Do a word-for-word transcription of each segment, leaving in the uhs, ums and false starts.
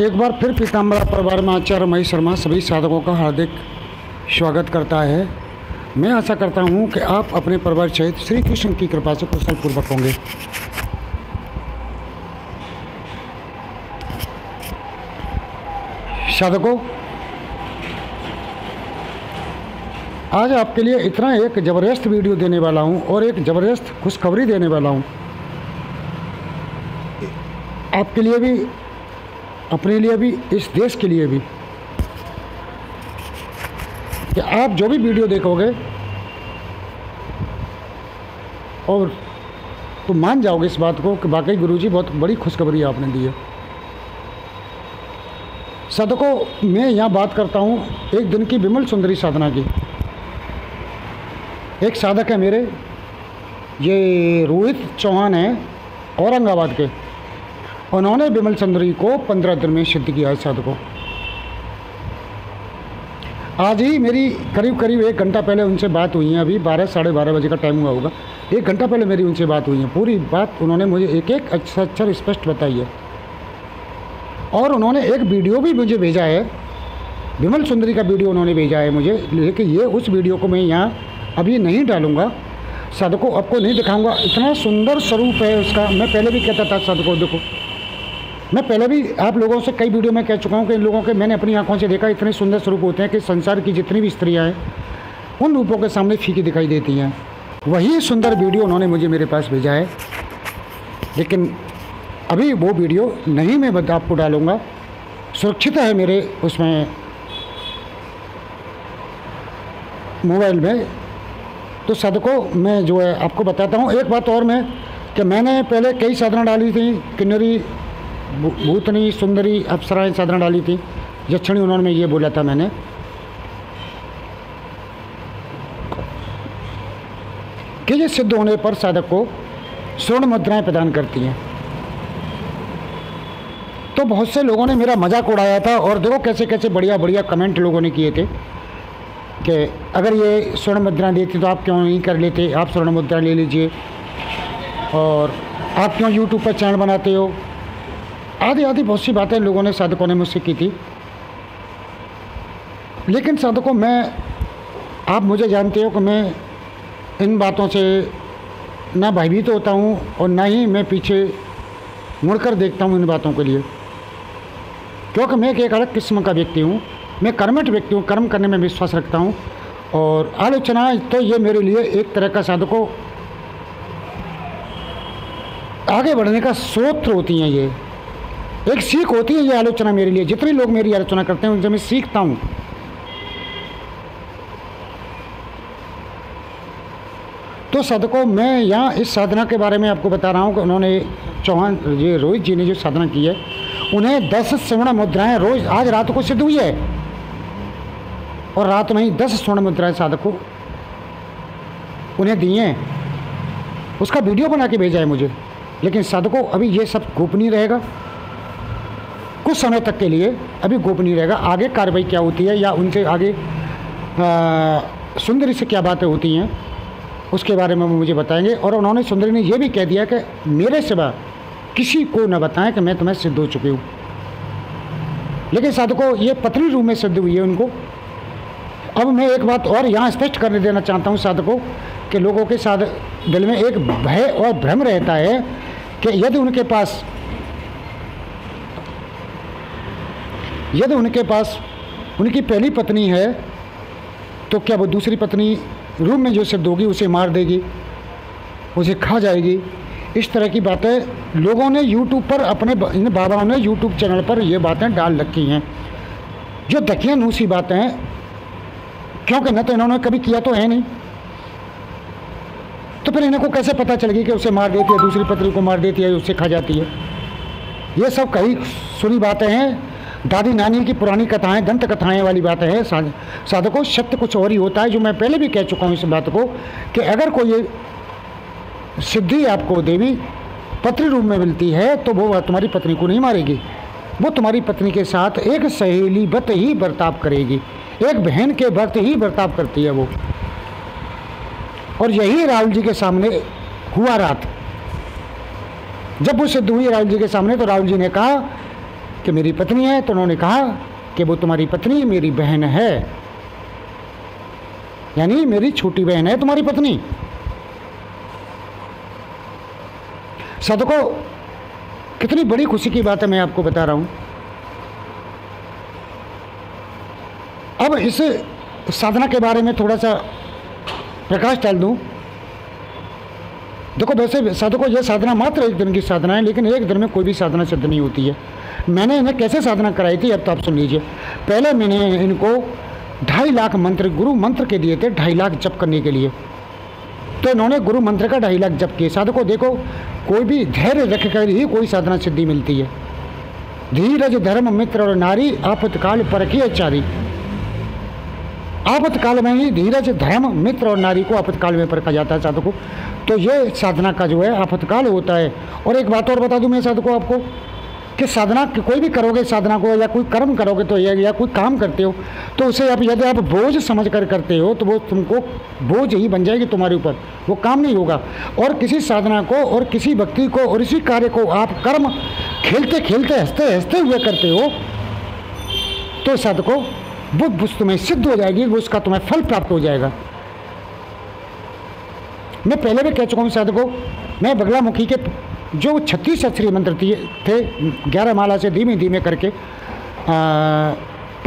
एक बार फिर पीताम्बरा परिवार में आचार्य शर्मा सभी साधकों का हार्दिक स्वागत करता है। मैं आशा करता हूं कि आप अपने परिवार सहित श्री कृष्ण की कृपा से कुशलपूर्वक होंगे। साधकों, आज आपके लिए इतना एक ज़बरदस्त वीडियो देने वाला हूं और एक ज़बरदस्त खुशखबरी देने वाला हूं। आपके लिए भी, अपने लिए भी, इस देश के लिए भी कि आप जो भी वीडियो देखोगे और तुम मान जाओगे इस बात को कि वाकई गुरुजी बहुत बड़ी खुशखबरी आपने दी है। साधकों, मैं यहाँ बात करता हूँ एक दिन की विमल सुंदरी साधना की। एक साधक है मेरे, ये रोहित चौहान है औरंगाबाद के। उन्होंने विमल सुंदरी को पंद्रह दिन में सिद्ध किया है। साधकों, आज ही मेरी करीब करीब एक घंटा पहले उनसे बात हुई है। अभी बारह साढ़े बारह बजे का टाइम हुआ होगा। एक घंटा पहले मेरी उनसे बात हुई है। पूरी बात उन्होंने मुझे एक एक अच्छा अक्षर स्पष्ट बताई है और उन्होंने एक वीडियो भी मुझे भेजा है। विमल सुंदरी का वीडियो उन्होंने भेजा है मुझे, लेकिन ये उस वीडियो को मैं यहाँ अभी नहीं डालूँगा। साधकों, आपको नहीं दिखाऊँगा। इतना सुंदर स्वरूप है उसका। मैं पहले भी कहता था साधकों, देखो मैं पहले भी आप लोगों से कई वीडियो में कह चुका हूं कि इन लोगों के मैंने अपनी आंखों से देखा इतने सुंदर स्वरूप होते हैं कि संसार की जितनी भी स्त्रियां हैं उन रूपों के सामने फीकी दिखाई देती हैं। वही सुंदर वीडियो उन्होंने मुझे मेरे पास भेजा है, लेकिन अभी वो वीडियो नहीं मैं आपको डालूँगा। सुरक्षित है मेरे उसमें मोबाइल में। तो साधकों, मैं जो है आपको बताता हूँ एक बात और मैं कि मैंने पहले कई साधना डाली थी। किन्नरी, भूतनी, सुंदरी, अप्सराएं साधना डाली थी। यक्षिणी उन्होंने ये बोला था मैंने। कि ये सिद्ध होने पर साधक को स्वर्ण मुद्राएं प्रदान करती हैं। तो बहुत से लोगों ने मेरा मजाक उड़ाया था और देखो कैसे कैसे बढ़िया बढ़िया कमेंट लोगों ने किए थे कि अगर ये स्वर्ण मुद्रा देती तो आप क्यों नहीं कर लेते, आप स्वर्ण मुद्रा ले लीजिए, और आप क्यों यूट्यूब पर चैनल बनाते हो, आधी आधी बहुत सी बातें लोगों ने, साधकों ने मुझसे की थी। लेकिन साधकों, मैं, आप मुझे जानते हो कि मैं इन बातों से ना भयभीत होता हूँ और ना ही मैं पीछे मुड़कर देखता हूँ इन बातों के लिए, क्योंकि मैं एक अलग किस्म का व्यक्ति हूँ। मैं कर्मठ व्यक्ति हूँ, कर्म करने में विश्वास रखता हूँ। और आलोचना तो ये मेरे लिए एक तरह का साधकों आगे बढ़ने का स्रोत होती हैं। ये एक सीख होती है, ये आलोचना मेरे लिए। जितने लोग मेरी आलोचना करते हैं उनसे मैं सीखता हूँ। तो साधकों, मैं यहाँ इस साधना के बारे में आपको बता रहा हूँ कि उन्होंने चौहान, ये रोहित जी ने जो साधना की है, उन्हें दस स्वर्ण मुद्राएं रोज आज रात को सिद्ध हुई है। और रात में ही दस स्वर्ण मुद्राएं साधकों उन्हें दी हैं। उसका वीडियो बना के भेजा है मुझे। लेकिन साधकों, अभी ये सब गोपनीय रहेगा कुछ समय तक के लिए। अभी गोपनीय रहेगा। आगे कार्रवाई क्या होती है या उनसे आगे आ, सुंदरी से क्या बातें होती हैं उसके बारे में मुझे बताएंगे। और उन्होंने, सुंदरी ने यह भी कह दिया कि मेरे सिवा किसी को न बताएं कि मैं तुम्हें सिद्ध हो चुकी हूँ। लेकिन साधकों, ये पतली रूप में सिद्ध हुई है उनको। अब मैं एक बात और यहाँ स्पष्ट करने देना चाहता हूँ साधकों कि लोगों के साथ दिल में एक भय और भ्रम रहता है कि यदि उनके पास यदि उनके पास उनकी पहली पत्नी है तो क्या वो दूसरी पत्नी रूम में जो सिद्ध होगी उसे मार देगी, उसे खा जाएगी। इस तरह की बातें लोगों ने यूट्यूब पर, अपने इन बाबाओं ने यूट्यूब चैनल पर ये बातें डाल रखी हैं, जो दकियानूसी बातें हैं। क्योंकि न तो इन्होंने कभी किया तो है नहीं, तो फिर इनको कैसे पता चल गई कि उसे मार देती है, दूसरी पत्नी को मार देती है, उसे खा जाती है। ये सब कई सुनी बातें हैं, दादी नानी की पुरानी कथाएं, दंत कथाएं वाली बातें हैं। साधकों, सत्य कुछ और ही होता है, जो मैं पहले भी कह चुका हूं इस बात को कि अगर कोई सिद्धि आपको देवी पत्र रूप में मिलती है तो वो तुम्हारी पत्नी को नहीं मारेगी। वो तुम्हारी पत्नी के साथ एक सहेली बत ही बर्ताव करेगी, एक बहन के वक्त ही बर्ताव करती है वो। और यही राहुल जी के सामने हुआ। रात जब वो सिद्ध हुई राहुल जी के सामने तो राहुल जी ने कहा कि मेरी पत्नी है, तो उन्होंने कहा कि वो तुम्हारी पत्नी मेरी बहन है, यानी मेरी छोटी बहन है तुम्हारी पत्नी। सदको कितनी बड़ी खुशी की बात है मैं आपको बता रहा हूं। अब इस साधना के बारे में थोड़ा सा प्रकाश डाल दूं। देखो वैसे साधकों यह साधना मात्र एक दिन की साधना है, लेकिन एक दिन में कोई भी साधना सिद्ध नहीं होती है। मैंने इन्हें कैसे साधना कराई थी अब तो आप सुन लीजिए। पहले मैंने इनको ढाई लाख मंत्र गुरु मंत्र के दिए थे, ढाई लाख जप करने के लिए। तो इन्होंने गुरु मंत्र का ढाई लाख जप किए। साधकों देखो कोई भी धैर्य रखकर ही कोई साधना सिद्धि मिलती है। धीरज धर्म मित्र और नारी आपत्काल परखिए। आपत्काल में ही धीरज धर्म मित्र और नारी को आपत्काल में परखा जाता है साधकों। तो ये साधना का जो है आपत्काल होता है। और एक बात और बता दूं मैं साधकों आपको कि साधना कोई भी करोगे, साधना को या कोई कर्म करोगे तो या, या कोई काम करते हो तो उसे आप यदि आप बोझ समझ कर करते हो तो वो तुमको बोझ ही बन जाएगी तुम्हारे ऊपर, वो काम नहीं होगा। और किसी साधना को और किसी व्यक्ति को और इसी कार्य को आप कर्म खेलते खेलते हंसते हंसते हुए करते हो तो साधको वो बुझ तुम्हें सिद्ध हो जाएगी, वो उसका तुम्हें फल प्राप्त हो जाएगा। मैं पहले भी कह चुका हूँ साधकों, मैं बगला मुखी के जो छत्तीस अक्षरी मंत्र थे ग्यारह माला से धीमे धीमे करके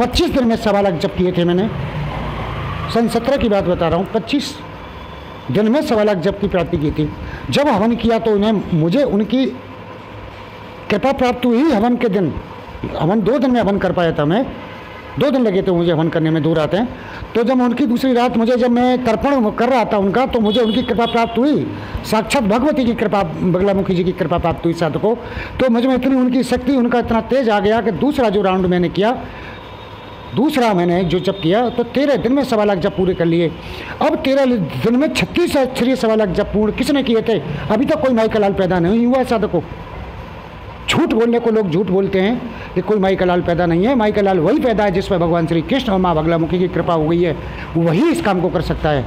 पच्चीस दिन में सवा लाख जप किए थे मैंने। सन सत्रह की बात बता रहा हूँ, पच्चीस दिन में सवा लाख जप की प्राप्ति की थी। जब हवन किया तो उन्हें मुझे उनकी कृपा प्राप्त हुई। हवन के दिन हवन दो दिन में हवन कर पाया था मैं, दो दिन लगे थे मुझे हवन करने में, दूर आते हैं। तो जब उनकी दूसरी रात मुझे जब मैं तर्पण कर रहा था उनका तो मुझे उनकी कृपा प्राप्त हुई, साक्षात भगवती की कृपा बगला मुखी जी की कृपा प्राप्त हुई साधकों। तो मुझे में इतनी उनकी शक्ति उनका इतना तेज आ गया कि दूसरा जो राउंड मैंने किया, दूसरा मैंने जो जप किया तो तेरह दिन में सवा लाख जप पूरे कर लिए। अब तेरह दिन में छत्तीस अक्षरीय सवा लाख जप पूर्ण किसने किए थे? अभी तक कोई माई का लाल पैदा नहीं हुआ है साधकों। झूठ बोलने को लोग झूठ बोलते हैं कि कोई माई का लाल पैदा नहीं है। माई का लाल वही पैदा है जिस पर भगवान श्री कृष्ण और माँ बगला मुखी की कृपा हो गई है, वही इस काम को कर सकता है।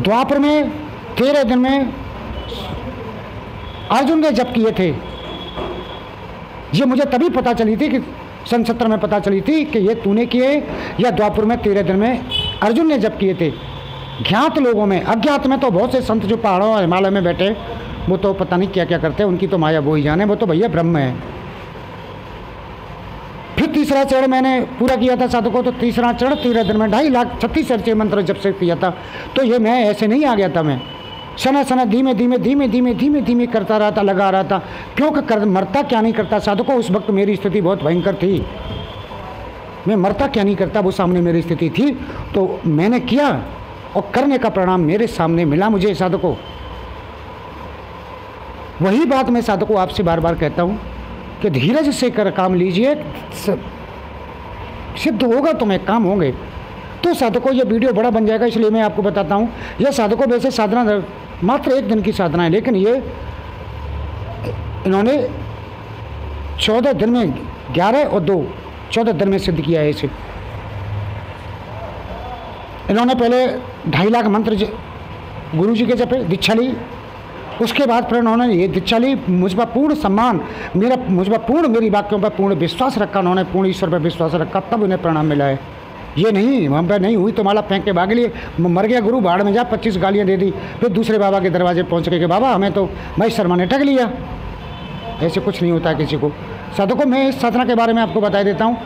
द्वापर में तेरह दिन में अर्जुन ने जप किए थे। ये मुझे तभी पता चली थी कि सन सत्रह में पता चली थी कि ये तूने किए या द्वापर में तेरह दिन में अर्जुन ने जप किए थे। ज्ञात लोगों में, अज्ञात में तो बहुत से संत जो पहाड़ों और हिमालय में बैठे वो तो पता नहीं क्या क्या करते हैं, उनकी तो माया वो ही जाने, वो तो भैया ब्रह्म है। फिर तीसरा चरण मैंने पूरा किया था साधकों। तो तीसरा चरण तेरह दिन में ढाई लाख छत्तीस अक्षर मंत्र जब से किया था। तो ये मैं ऐसे नहीं आ गया था, मैं सना सना धीमे धीमे धीमे धीमे धीमे धीमे करता रहा था, लगा रहा था। क्योंकि कर मरता क्या नहीं करता साधकों। उस वक्त मेरी स्थिति बहुत भयंकर थी, मैं मरता क्या नहीं करता, वो सामने मेरी स्थिति थी। तो मैंने किया और करने का परिणाम मेरे सामने मिला मुझे साधकों। वही बात मैं साधकों आपसे बार बार कहता हूँ कि धीरज से कर काम लीजिए, सिद्ध होगा तो मैं काम होंगे। तो साधकों ये वीडियो बड़ा बन जाएगा इसलिए मैं आपको बताता हूँ। यह साधकों वैसे साधना मात्र एक दिन की साधना है, लेकिन ये इन्होंने चौदह दिन में ग्यारह और दो चौदह दिन में सिद्ध किया है इसे। इन्होंने पहले ढाई लाख मंत्र गुरु जी के जपे, दीक्षा ली। उसके बाद फिर उन्होंने ये दीक्षा ली। मुझ पर पूर्ण सम्मान, मेरा मुझ पर पूर्ण, मेरी वाक्यों पर पूर्ण विश्वास रखा उन्होंने, पूर्ण ईश्वर पर विश्वास रखा, तब उन्हें परिणाम मिला है। ये नहीं हम पर नहीं हुई तो माला फेंक के भाग लिए, मर गया गुरु, बाढ़ में जा, पच्चीस गालियाँ दे दी। फिर दूसरे बाबा के दरवाजे पहुँच के बाबा हमें तो भाई शर्मा ने ठग लिया। ऐसे कुछ नहीं होता किसी को साधकों। मैं इस साधना के बारे में आपको बता देता हूँ।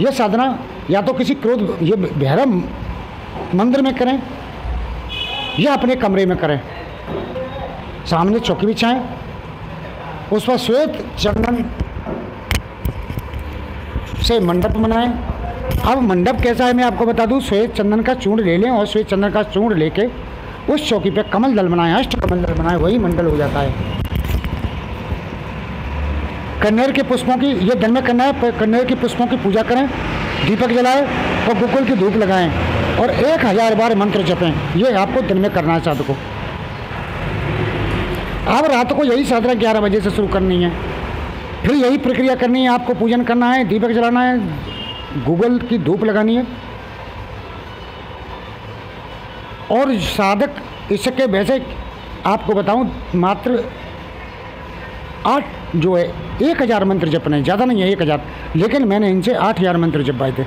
यह साधना या तो किसी क्रोध ये भैरव मंदिर में करें या अपने कमरे में करें। सामने चौकी बिछाएं, उस पर श्वेत चंदन से मंडप बनाएं। अब मंडप कैसा है मैं आपको बता दूं। श्वेत चंदन का चूर्ण ले लें और श्वेत चंदन का चूर्ण लेके उस चौकी पे कमल दल बनाएं, अष्ट कमल दल बनाएं, वही मंडल हो जाता है। कन्हैर के पुष्पों की, ये दिन में करना है, कन्हैर के पुष्पों की पूजा करें, दीपक जलाएं और गोकुल की धूप लगाएं और एक हज़ार बार मंत्र जपें। ये आपको दिन में करना है साधकों। अब रात को यही साधना ग्यारह बजे से शुरू करनी है, फिर यही प्रक्रिया करनी है आपको। पूजन करना है, दीपक जलाना है, गूगल की धूप लगानी है। और साधक इसके वैसे आपको बताऊं मात्र आठ जो है एक हज़ार मंत्र जपने हैं, ज़्यादा नहीं है एक हज़ार, लेकिन मैंने इनसे आठ हज़ार मंत्र जपवाए थे।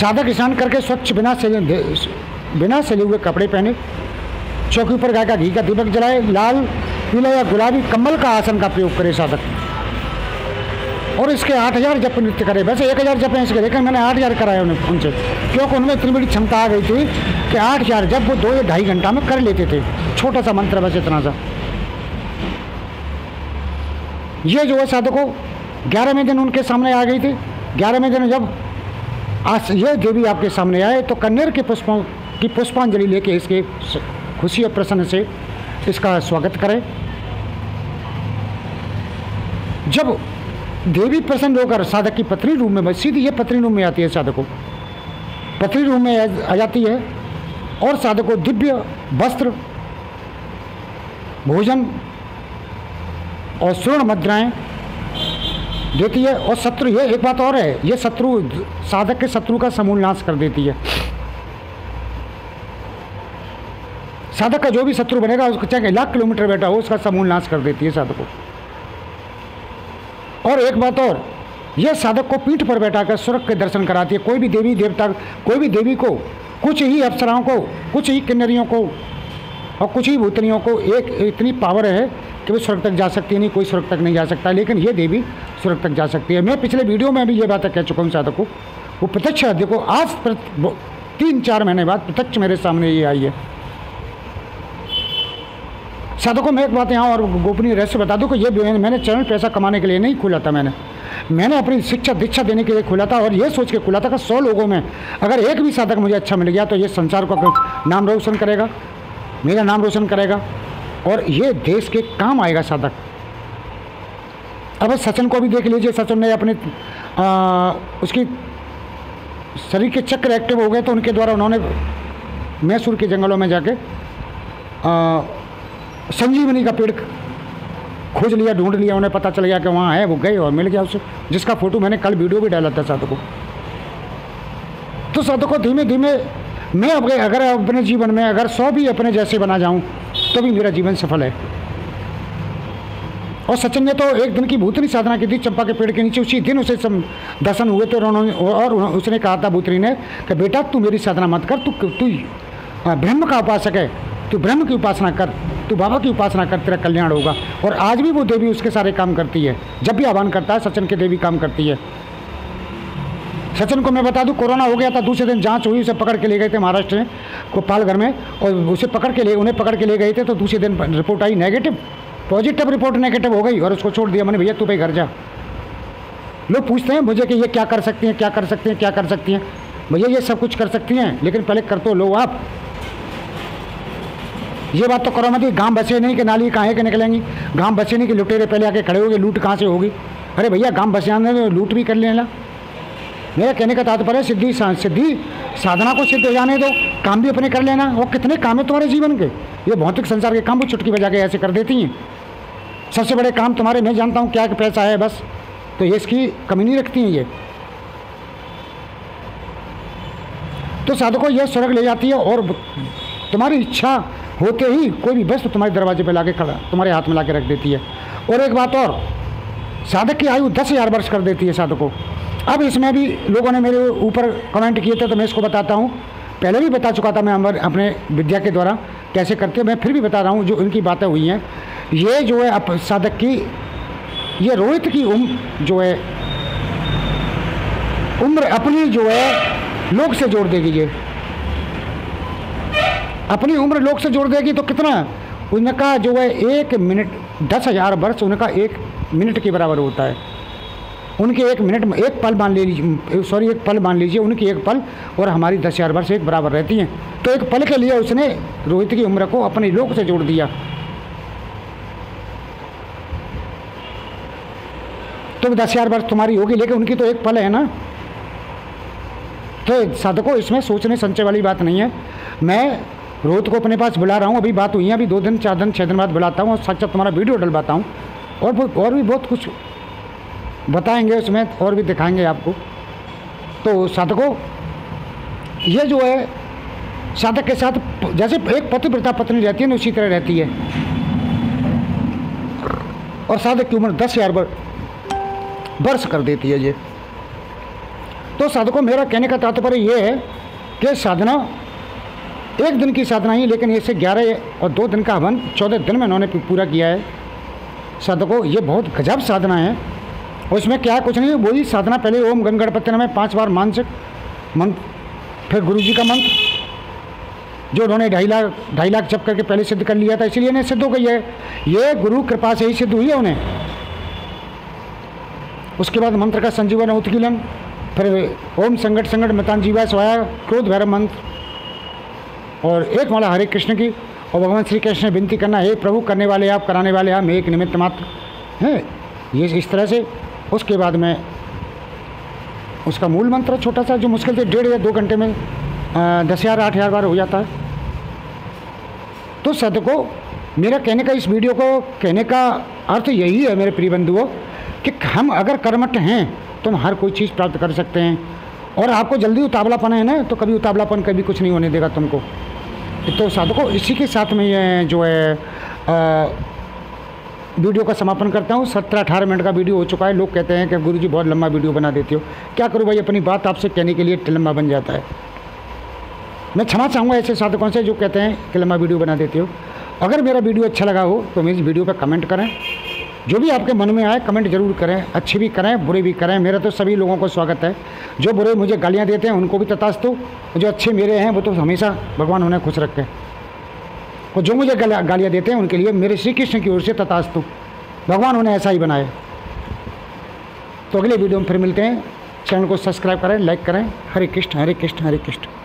सादा किसान करके स्वच्छ बिना सिले बिना सिले हुए कपड़े पहने, चौकी पर गाय का घी का दीपक जलाए, लाल पीला या गुलाबी कम्बल का आसन का प्रयोग करे साधक, और इसके आठ हज़ार जप नृत्य करे। वैसे एक हज़ार जप हैं इसके, लेकिन मैंने आठ हज़ार कराए उन्हें उनसे, क्योंकि उनमें इतनी बड़ी क्षमता आ गई थी कि आठ हज़ार जप वो दो या ढाई घंटा में कर लेते थे। छोटा सा मंत्र बस इतना सा। ये जो है साधकों ग्यारहवें दिन उनके सामने आ गई थी। ग्यारहवें दिन जब आज ये देवी आपके सामने आए तो कन्नर के पुष्पों की पुष्पांजलि लेके इसके खुशी और प्रसन्न से इसका स्वागत करें। जब देवी प्रसन्न होकर साधक की पत्री रूम में, सीधी ये पत्री रूम में आती है साधकों, पत्री रूम में आ जाती है और साधकों दिव्य वस्त्र, भोजन और स्वर्ण मुद्राएं देती है। और शत्रु, ये एक बात और है, ये शत्रु साधक के शत्रु का समूल नाश कर देती है। साधक का जो भी शत्रु बनेगा उसको, चाहे लाख किलोमीटर बैठा हो, उसका समूल नाश कर देती है साधक को। और एक बात और, यह साधक को पीठ पर बैठाकर स्वर्ग के दर्शन कराती है। कोई भी देवी देवता, कोई भी देवी को, कुछ ही अप्सराओं को, कुछ ही किन्नरियों को और कुछ ही भूतनियों को एक इतनी पावर है कि वो स्वर्ग तक जा सकती है। नहीं, कोई स्वर्ग तक नहीं जा सकता, लेकिन ये देवी स्वर्ग तक जा सकती है। मैं पिछले वीडियो में भी ये बात कह चुका हूँ साधक को। वो प्रत्यक्ष, देखो आज तीन चार महीने बाद प्रत्यक्ष मेरे सामने ये आई है साधकों। मैं एक बात यहाँ और गोपनीय रहस्य बता दूँ कि ये मैंने चैनल पैसा कमाने के लिए नहीं खोला था। मैंने मैंने अपनी शिक्षा दीक्षा देने के लिए खुला था, और ये सोच के खुला था कि सौ लोगों में अगर एक भी साधक मुझे अच्छा मिल गया तो ये संसार का नाम रोशन करेगा, मेरा नाम रोशन करेगा और ये देश के काम आएगा साधक। अब सचिन को भी देख लीजिए, सचिन ने अपने आ, उसकी शरीर के चक्र एक्टिव हो गए तो उनके द्वारा उन्होंने मैसूर के जंगलों में जाके संजीवनी का पेड़ खोज लिया, ढूंढ लिया। उन्हें पता चल गया कि वहाँ है, वो गए और मिल गया उसे, जिसका फ़ोटो मैंने कल वीडियो भी डाला था साधकों। तो साधकों धीमे धीमे मैं अब अगर अपने जीवन में अगर सौ भी अपने जैसे बना जाऊं तो भी मेरा जीवन सफल है। और सचिन ने तो एक दिन की भूतनी साधना की थी चंपा के पेड़ के नीचे, उसी दिन उसे दर्शन हुए थे। उन्होंने और उसने कहा था भूतनी ने कि बेटा तू मेरी साधना मत कर, तू तू ब्रह्म का उपासक है, तू ब्रह्म की उपासना कर, तू बाबा की उपासना कर, तेरा कल्याण होगा। और आज भी वो देवी उसके सारे काम करती है, जब भी आह्वान करता है सचिन की देवी काम करती है। सचिन को मैं बता दूं कोरोना हो गया था, दूसरे दिन जांच हुई, उसे पकड़ के ले गए थे महाराष्ट्र में गोपाल घर में, और उसे पकड़ के ले उन्हें पकड़ के ले गए थे। तो दूसरे दिन रिपोर्ट आई नेगेटिव, पॉजिटिव रिपोर्ट नेगेटिव हो गई और उसको छोड़ दिया मैंने। भैया तू भाई घर जा। लोग पूछते हैं मुझे कि ये क्या कर सकती हैं, क्या कर सकती हैं, क्या कर सकती हैं। भैया ये सब कुछ कर सकती हैं, लेकिन पहले कर तो लो आप। ये बात तो करो मत, गाँव बसे नहीं कि नाली कहाँ के निकलेंगी, गाँव बसे नहीं कि लुटेरे पहले आके खड़े हो गए, लूट कहाँ से होगी। अरे भैया गाँव बसे आने लूट भी कर लेना। मेरा कहने का तात्पर्य है सिद्धि सिद्धि साधना को सिद्ध जाने दो, काम भी अपने कर लेना। और कितने काम है तुम्हारे जीवन के, ये भौतिक संसार के काम वो चुटकी बजा के ऐसे कर देती हैं। सबसे बड़े काम तुम्हारे, मैं जानता हूँ क्या पैसा है बस, तो ये इसकी कमी नहीं रखती हैं ये। तो साधकों यह स्वर्ग ले जाती है, और तुम्हारी इच्छा होते ही कोई भी वस्तु तुम्हारे दरवाजे पर ला के खड़ा, तुम्हारे हाथ में ला के रख देती है। और एक बात और, साधक की आयु दस हज़ार वर्ष कर देती है साधकों। अब इसमें भी लोगों ने मेरे ऊपर कमेंट किए थे, तो मैं इसको बताता हूँ। पहले भी बता चुका था मैं अपने विद्या के द्वारा कैसे करते हैं, मैं फिर भी बता रहा हूँ जो इनकी बातें हुई हैं। ये जो है अब साधक की, ये रोहित की उम्र जो है उम्र अपनी जो है लोग से जोड़ देगी। ये अपनी उम्र लोग से जोड़ देगी तो कितना, उनका जो है एक मिनट, दस हज़ार वर्ष उनका एक मिनट के बराबर होता है। उनके एक मिनट, एक पल मान लीजिए, सॉरी एक पल मान लीजिए, उनकी एक पल और हमारी दस हज़ार वर्ष एक बराबर रहती हैं। तो एक पल के लिए उसने रोहित की उम्र को अपने लोक से जोड़ दिया। तो दस हज़ार वर्ष तुम्हारी होगी, लेकिन उनकी तो एक पल है ना। तो साधकों इसमें सोचने संचय वाली बात नहीं है। मैं रोहित को अपने पास बुला रहा हूँ, अभी बात हुई है, अभी दो दिन चार दिन छः दिन बाद बुलाता हूँ और साक्षात तुम्हारा वीडियो डलवाता हूँ, और और भी बहुत कुछ बताएंगे उसमें और भी दिखाएंगे आपको। तो साधकों ये जो है साधक के साथ जैसे एक पतिव्रता पत्नी रहती है ना, उसी तरह रहती है। और साधक की उम्र दस हजार वर्ष कर देती है ये। तो साधकों मेरा कहने का तात्पर्य यह है कि साधना एक दिन की साधना ही, लेकिन इससे ग्यारह और दो दिन का हवन चौदह दिन में इन्होंने पूरा किया है। साधकों ये बहुत गजब साधना है, और इसमें क्या कुछ नहीं, वही साधना पहले ओम गण गणपति नमः में पाँच बार मानसिक मंत्र, फिर गुरु जी का मंत्र जो उन्होंने ढाई लाख ढाई लाख जप करके पहले सिद्ध कर लिया था, इसलिए इन्हें सिद्ध हो गई है, ये गुरु कृपा से ही सिद्ध हुई है उन्हें। उसके बाद मंत्र का संजीवन उत्कीलन, फिर ओम संकट संकट मितान जीवा स्वाया क्रोध भैरव मंत्र, और एक माला हरे कृष्ण की, और भगवान श्री कृष्ण विनती करना, हे प्रभु करने वाले आप, कराने वाले आप, एक निमित्त मात्र हैं ये, इस तरह से। उसके बाद में उसका मूल मंत्र छोटा सा जो मुश्किल से डेढ़ या दो घंटे में दस हज़ार आठ हज़ार बार हो जाता है। तो साधकों मेरा कहने का, इस वीडियो को कहने का अर्थ यही है मेरे प्रिय बंधुओं, कि हम अगर कर्मठ हैं तो हम हर कोई चीज़ प्राप्त कर सकते हैं। और आपको जल्दी उतावलापन है ना, तो कभी उतावलापन कभी कुछ नहीं होने देगा तुमको। तो साधकों इसी के साथ में ये जो है आ, वीडियो का समापन करता हूँ। सत्रह अठारह मिनट का वीडियो हो चुका है। लोग कहते हैं कि गुरुजी बहुत लंबा वीडियो बना देते हो, क्या करूँ भाई, अपनी बात आपसे कहने के लिए लंबा बन जाता है। मैं क्षमा चाहूँगा ऐसे साधकों से जो कहते हैं कि लंबा वीडियो बना देते हो। अगर मेरा वीडियो अच्छा लगा हो तो मेरी वीडियो पर कमेंट करें, जो भी आपके मन में आए कमेंट ज़रूर करें, अच्छे भी करें बुरे भी करें। मेरा तो सभी लोगों को स्वागत है, जो बुरे मुझे गालियाँ देते हैं उनको भी तथास्तु, जो अच्छे मेरे हैं वो तो हमेशा भगवान उन्हें खुश रखें, और जो मुझे गालियाँ देते हैं उनके लिए मेरे श्री कृष्ण की ओर से तथास्तु, भगवान उन्हें ऐसा ही बनाए। तो अगले वीडियो में फिर मिलते हैं। चैनल को सब्सक्राइब करें, लाइक करें। हरे कृष्ण हरे कृष्ण हरे कृष्ण।